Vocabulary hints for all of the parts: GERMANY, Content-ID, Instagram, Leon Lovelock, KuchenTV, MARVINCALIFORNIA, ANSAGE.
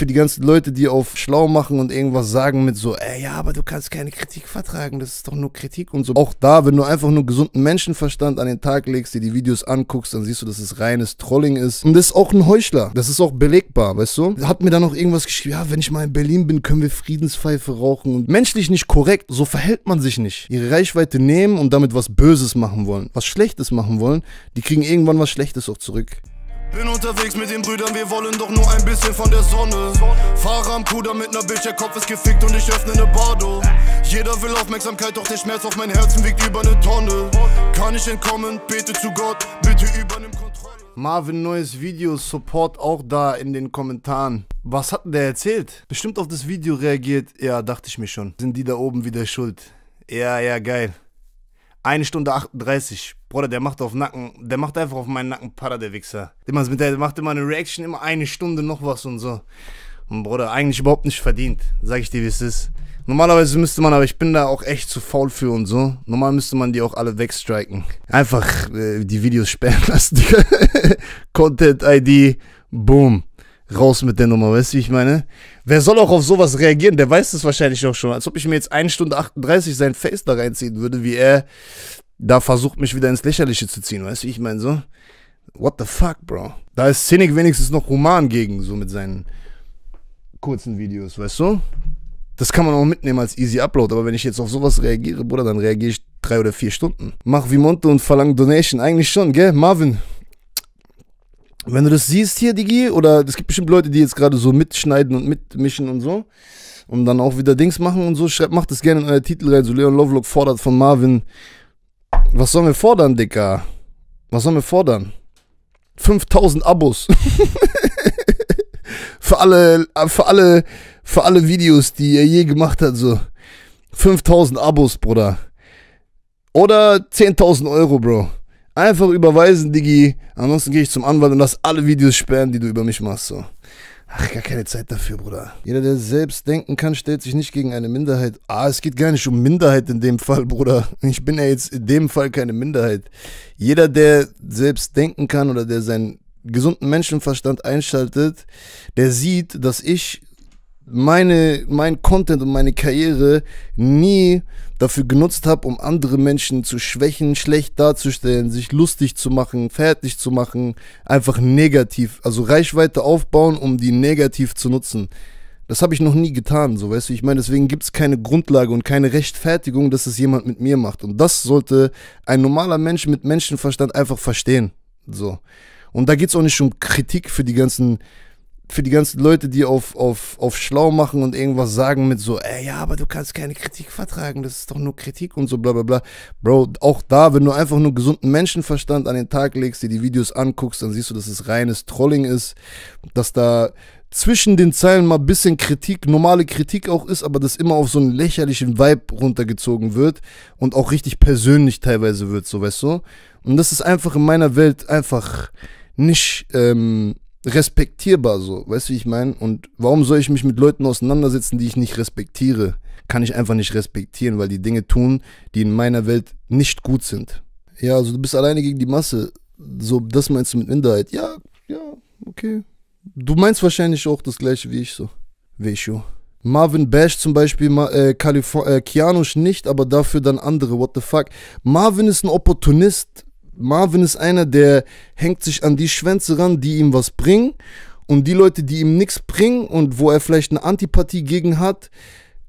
für die ganzen Leute, die auf schlau machen und irgendwas sagen mit so, ey, ja, aber du kannst keine Kritik vertragen, das ist doch nur Kritik und so. Auch da, wenn du einfach nur gesunden Menschenverstand an den Tag legst, dir die Videos anguckst, dann siehst du, dass es reines Trolling ist. Und das ist auch ein Heuchler. Das ist auch belegbar, weißt du? Hat mir dann noch irgendwas geschrieben, ja, wenn ich mal in Berlin bin, können wir Friedenspfeife rauchen. Und menschlich nicht korrekt, so verhält man sich nicht. Ihre Reichweite nehmen und damit was Böses machen wollen, was Schlechtes machen wollen, die kriegen irgendwann was Schlechtes auch zurück. Bin unterwegs mit den Brüdern, wir wollen doch nur ein bisschen von der Sonne. Fahrer am Kuder mit ner Bitch, der Kopf ist gefickt und ich öffne ne Bardo. Jeder will Aufmerksamkeit, doch der Schmerz auf mein Herzen wiegt über ne Tonne. Kann ich entkommen, bete zu Gott, bitte übernimm Kontrolle. Marvin, neues Video, Support auch da in den Kommentaren. Was hat denn der erzählt? Bestimmt auf das Video reagiert, ja, dachte ich mir schon. Sind die da oben wieder schuld? Ja, ja, geil. 1 Stunde 38. Bruder, der macht auf Nacken, der macht einfach auf meinen Nacken Para, der Wichser. Der macht immer eine Reaction, immer 1 Stunde noch was und so. Und Bruder, eigentlich überhaupt nicht verdient, sag ich dir, wie es ist. Normalerweise müsste man, aber ich bin da auch echt zu faul für und so. Normal müsste man die auch alle wegstriken. Einfach die Videos sperren lassen. Content-ID, boom. Raus mit der Nummer, weißt du, wie ich meine? Wer soll auch auf sowas reagieren? Der weiß das wahrscheinlich auch schon. Als ob ich mir jetzt 1 Stunde 38 sein Face da reinziehen würde, wie er da versucht, mich wieder ins Lächerliche zu ziehen, weißt du, wie ich meine? So, what the fuck, bro? Da ist Cynic wenigstens noch human gegen, so mit seinen kurzen Videos, weißt du? Das kann man auch mitnehmen als easy Upload, aber wenn ich jetzt auf sowas reagiere, Bruder, dann reagiere ich 3 oder 4 Stunden. Mach wie Monte und verlang Donation, eigentlich schon, gell, Marvin? Wenn du das siehst hier, Digi, oder es gibt bestimmt Leute, die jetzt gerade so mitschneiden und mitmischen und so und dann auch wieder Dings machen und so, schreibt, macht das gerne in euer Titel rein, so Leon Lovelock fordert von Marvin. Was sollen wir fordern, Dicker? Was sollen wir fordern? 5000 Abos. für alle Videos, die er je gemacht hat, so. 5000 Abos, Bruder. Oder 10.000 Euro, Bro. Einfach überweisen, Digi. Ansonsten gehe ich zum Anwalt und lass alle Videos sperren, die du über mich machst. So. Ach, gar keine Zeit dafür, Bruder. Jeder, der selbst denken kann, stellt sich nicht gegen eine Minderheit. Ah, es geht gar nicht um Minderheit in dem Fall, Bruder. Ich bin ja jetzt in dem Fall keine Minderheit. Jeder, der selbst denken kann oder der seinen gesunden Menschenverstand einschaltet, der sieht, dass ich mein Content und meine Karriere nie dafür genutzt habe, um andere Menschen zu schwächen, schlecht darzustellen, sich lustig zu machen, fertig zu machen, einfach negativ, also Reichweite aufbauen, um die negativ zu nutzen. Das habe ich noch nie getan, so, weißt du, ich meine, deswegen gibt es keine Grundlage und keine Rechtfertigung, dass es jemand mit mir macht. Und das sollte ein normaler Mensch mit Menschenverstand einfach verstehen, so. Und da geht es auch nicht um Kritik für die ganzen Leute, die auf schlau machen und irgendwas sagen mit so, ey, ja, aber du kannst keine Kritik vertragen, das ist doch nur Kritik und so, bla bla bla. Bro, auch da, wenn du einfach nur gesunden Menschenverstand an den Tag legst, dir die Videos anguckst, dann siehst du, dass es reines Trolling ist, dass da zwischen den Zeilen mal ein bisschen Kritik, normale Kritik auch ist, aber das immer auf so einen lächerlichen Vibe runtergezogen wird und auch richtig persönlich teilweise wird, so, weißt du? Und das ist einfach in meiner Welt einfach nicht, respektierbar, so, weißt du, wie ich meine? Und warum soll ich mich mit Leuten auseinandersetzen, die ich nicht respektiere? Kann ich einfach nicht respektieren, weil die Dinge tun, die in meiner Welt nicht gut sind. Ja, also du bist alleine gegen die Masse. So, das meinst du mit Minderheit? Ja, ja, okay. Du meinst wahrscheinlich auch das gleiche wie ich, so. Wie ich, jo. Marvin Bash zum Beispiel, Kianusch nicht, aber dafür dann andere, what the fuck. Marvin ist ein Opportunist. Marvin ist einer, der hängt sich an die Schwänze ran, die ihm was bringen, und die Leute, die ihm nichts bringen und wo er vielleicht eine Antipathie gegen hat,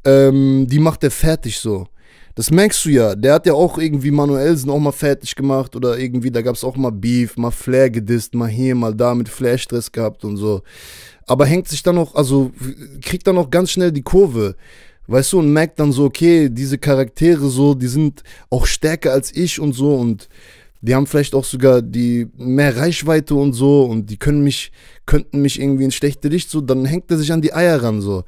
die macht er fertig, so. Das merkst du ja, der hat ja auch irgendwie Manuelsen auch mal fertig gemacht oder irgendwie, da gab es auch mal Beef, mal Flair gedisst, mal hier, mal da, mit Flair Stress gehabt und so. Aber hängt sich dann noch, also kriegt dann noch ganz schnell die Kurve. Weißt du, und merkt dann so, okay, diese Charaktere so, die sind auch stärker als ich und so, und die haben vielleicht auch sogar die mehr Reichweite und so, und die könnten mich irgendwie ins schlechte Licht, so, dann hängt er sich an die Eier ran, so.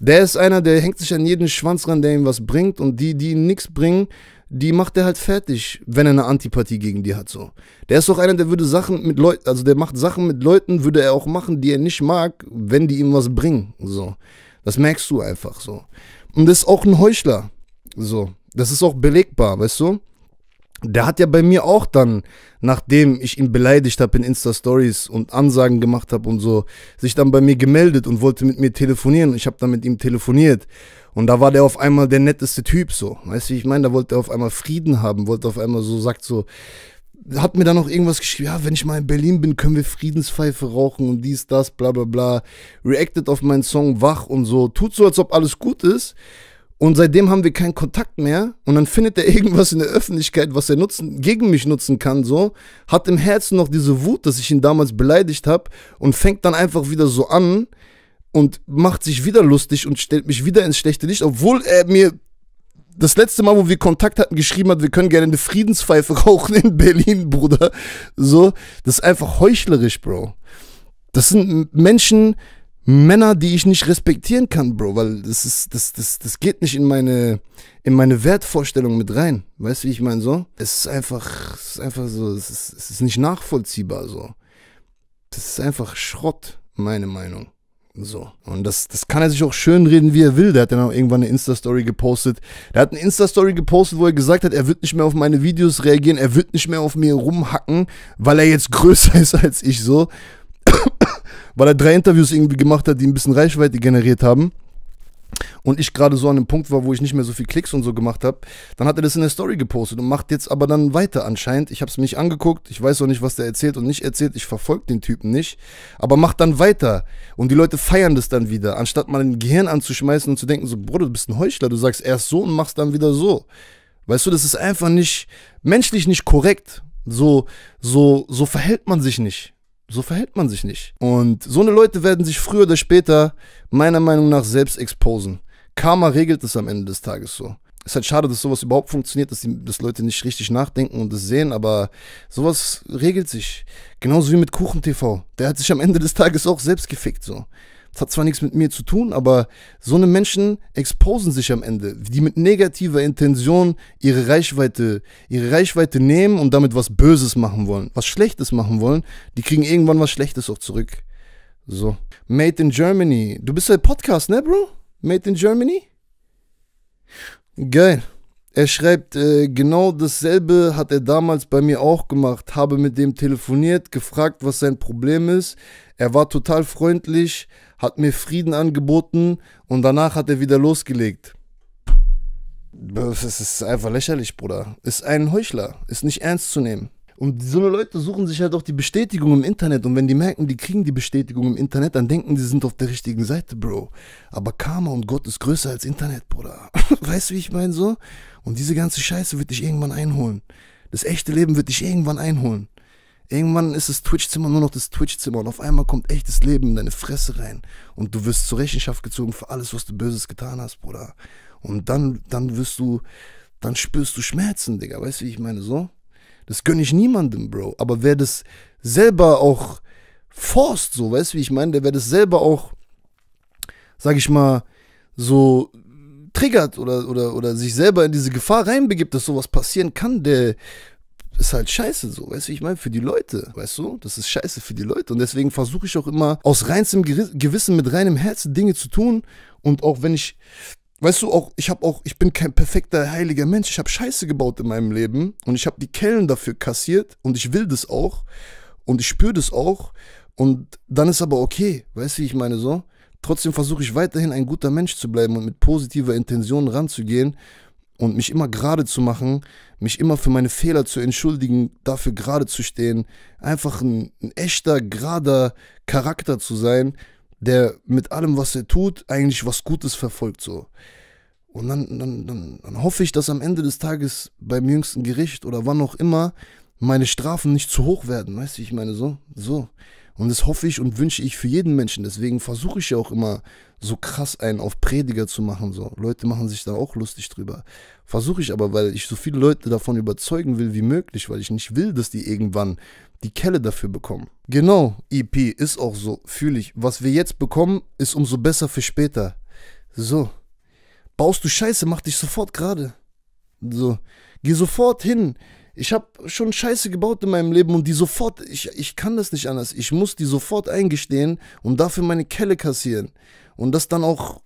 Der ist einer, der hängt sich an jeden Schwanz ran, der ihm was bringt, und die, die ihm nichts bringen, die macht er halt fertig, wenn er eine Antipathie gegen die hat, so. Der ist doch einer, der würde Sachen mit Leuten, also der macht Sachen mit Leuten, würde er auch machen, die er nicht mag, wenn die ihm was bringen, so. Das merkst du einfach, so. Und das ist auch ein Heuchler, so. Das ist auch belegbar, weißt du? Der hat ja bei mir auch dann, nachdem ich ihn beleidigt habe in Insta-Stories und Ansagen gemacht habe und so, sich dann bei mir gemeldet und wollte mit mir telefonieren. Ich habe dann mit ihm telefoniert und da war der auf einmal der netteste Typ so. Weißt du, wie ich meine? Da wollte er auf einmal Frieden haben, wollte auf einmal so, sagt so, hat mir dann noch irgendwas geschrieben, ja, wenn ich mal in Berlin bin, können wir Friedenspfeife rauchen und dies, das, bla bla bla. Reacted auf meinen Song, wach und so, tut so, als ob alles gut ist. Und seitdem haben wir keinen Kontakt mehr und dann findet er irgendwas in der Öffentlichkeit, was er gegen mich nutzen kann, so, hat im Herzen noch diese Wut, dass ich ihn damals beleidigt habe und fängt dann einfach wieder so an und macht sich wieder lustig und stellt mich wieder ins schlechte Licht, obwohl er mir das letzte Mal, wo wir Kontakt hatten, geschrieben hat, wir können gerne eine Friedenspfeife rauchen in Berlin, Bruder. So, das ist einfach heuchlerisch, Bro. Das sind Menschen... Männer, die ich nicht respektieren kann, Bro, weil das geht nicht in meine Wertvorstellung mit rein. Weißt du, wie ich meine, so? Es ist einfach so, es ist nicht nachvollziehbar, so. Das ist einfach Schrott, meine Meinung. So. Und das kann er sich auch schönreden, wie er will. Der hat dann auch irgendwann eine Insta-Story gepostet. Der hat eine Insta-Story gepostet, wo er gesagt hat, er wird nicht mehr auf meine Videos reagieren, er wird nicht mehr auf mir rumhacken, weil er jetzt größer ist als ich, so. Weil er 3 Interviews irgendwie gemacht hat, die ein bisschen Reichweite generiert haben und ich gerade so an dem Punkt war, wo ich nicht mehr so viel Klicks und so gemacht habe, dann hat er das in der Story gepostet und macht jetzt aber dann weiter anscheinend. Ich habe es mir nicht angeguckt, ich weiß auch nicht, was der erzählt und nicht erzählt, ich verfolge den Typen nicht, aber macht dann weiter und die Leute feiern das dann wieder, anstatt mal ein Gehirn anzuschmeißen und zu denken so, Bruder, du bist ein Heuchler, du sagst erst so und machst dann wieder so. Weißt du, das ist einfach nicht, menschlich nicht korrekt, so verhält man sich nicht. So verhält man sich nicht. Und so eine Leute werden sich früher oder später, meiner Meinung nach, selbst exposen. Karma regelt es am Ende des Tages so. Es ist halt schade, dass sowas überhaupt funktioniert, dass Leute nicht richtig nachdenken und es sehen, aber sowas regelt sich. Genauso wie mit KuchenTV. Der hat sich am Ende des Tages auch selbst gefickt so. Das hat zwar nichts mit mir zu tun, aber so eine Menschen exposen sich am Ende, die mit negativer Intention ihre Reichweite nehmen und damit was Böses machen wollen, was Schlechtes machen wollen, die kriegen irgendwann was Schlechtes auch zurück. So. Made in Germany. Du bist ja Podcast, ne, Bro? Made in Germany? Geil. Er schreibt, genau dasselbe hat er damals bei mir auch gemacht, habe mit dem telefoniert, gefragt, was sein Problem ist. Er war total freundlich, hat mir Frieden angeboten und danach hat er wieder losgelegt. Das ist einfach lächerlich, Bruder. Ist ein Heuchler, ist nicht ernst zu nehmen. Und so eine Leute suchen sich halt auch die Bestätigung im Internet und wenn die merken, die kriegen die Bestätigung im Internet, dann denken die sind auf der richtigen Seite, Bro. Aber Karma und Gott ist größer als Internet, Bruder. Weißt du, wie ich meine so? Und diese ganze Scheiße wird dich irgendwann einholen. Das echte Leben wird dich irgendwann einholen. Irgendwann ist das Twitch-Zimmer nur noch das Twitch-Zimmer und auf einmal kommt echtes Leben in deine Fresse rein und du wirst zur Rechenschaft gezogen für alles, was du Böses getan hast, Bruder. Und dann spürst du Schmerzen, Digga. Weißt du, wie ich meine so? Das gönne ich niemandem, Bro. Aber wer das selber auch forst, so, weißt du, wie ich meine? Der, wer das selber auch, sag ich mal, so triggert oder sich selber in diese Gefahr reinbegibt, dass sowas passieren kann, der ist halt scheiße, so, weißt du, wie ich meine? Für die Leute, weißt du? Das ist scheiße für die Leute. Und deswegen versuche ich auch immer, aus reinstem Gewissen, mit reinem Herzen Dinge zu tun. Und auch wenn ich... Weißt du, ich bin kein perfekter, heiliger Mensch. Ich habe Scheiße gebaut in meinem Leben und ich habe die Kellen dafür kassiert und ich will das auch und ich spüre das auch und dann ist aber okay, weißt du, wie ich meine so? Trotzdem versuche ich weiterhin ein guter Mensch zu bleiben und mit positiver Intention ranzugehen und mich immer gerade zu machen, mich immer für meine Fehler zu entschuldigen, dafür gerade zu stehen, einfach ein echter, gerader Charakter zu sein, der mit allem, was er tut, eigentlich was Gutes verfolgt, so. Und dann hoffe ich, dass am Ende des Tages beim jüngsten Gericht oder wann auch immer meine Strafen nicht zu hoch werden, weißt du, ich meine so? So. Und das hoffe ich und wünsche ich für jeden Menschen, deswegen versuche ich ja auch immer so krass einen auf Prediger zu machen, so. Leute machen sich da auch lustig drüber. Versuche ich aber, weil ich so viele Leute davon überzeugen will wie möglich, weil ich nicht will, dass die irgendwann die Kelle dafür bekommen. Genau, EP, ist auch so, fühle ich. Was wir jetzt bekommen, ist umso besser für später. So. Baust du Scheiße, mach dich sofort gerade. So. Geh sofort hin. Ich habe schon Scheiße gebaut in meinem Leben und die sofort, ich kann das nicht anders. Ich muss die sofort eingestehen und dafür meine Kelle kassieren. Und das dann auch,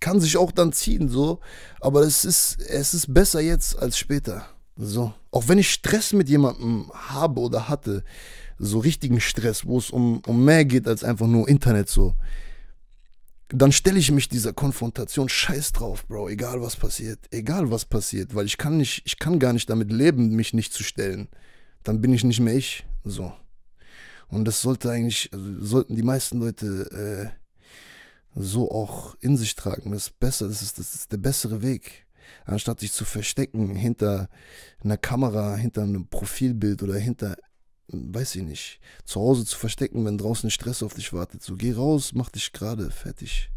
kann sich auch dann ziehen, so. Aber es ist besser jetzt als später. So, auch wenn ich Stress mit jemandem habe oder hatte, so richtigen Stress, wo es um mehr geht als einfach nur Internet so, dann stelle ich mich dieser Konfrontation, scheiß drauf, Bro, egal was passiert, weil ich kann gar nicht damit leben, mich nicht zu stellen. Dann bin ich nicht mehr ich, so. Und das sollte eigentlich, also sollten die meisten Leute so auch in sich tragen. Das ist besser, das ist der bessere Weg. Anstatt sich zu verstecken hinter einer Kamera, hinter einem Profilbild oder hinter, weiß ich nicht, zu Hause zu verstecken, wenn draußen Stress auf dich wartet. So, geh raus, mach dich gerade, fertig.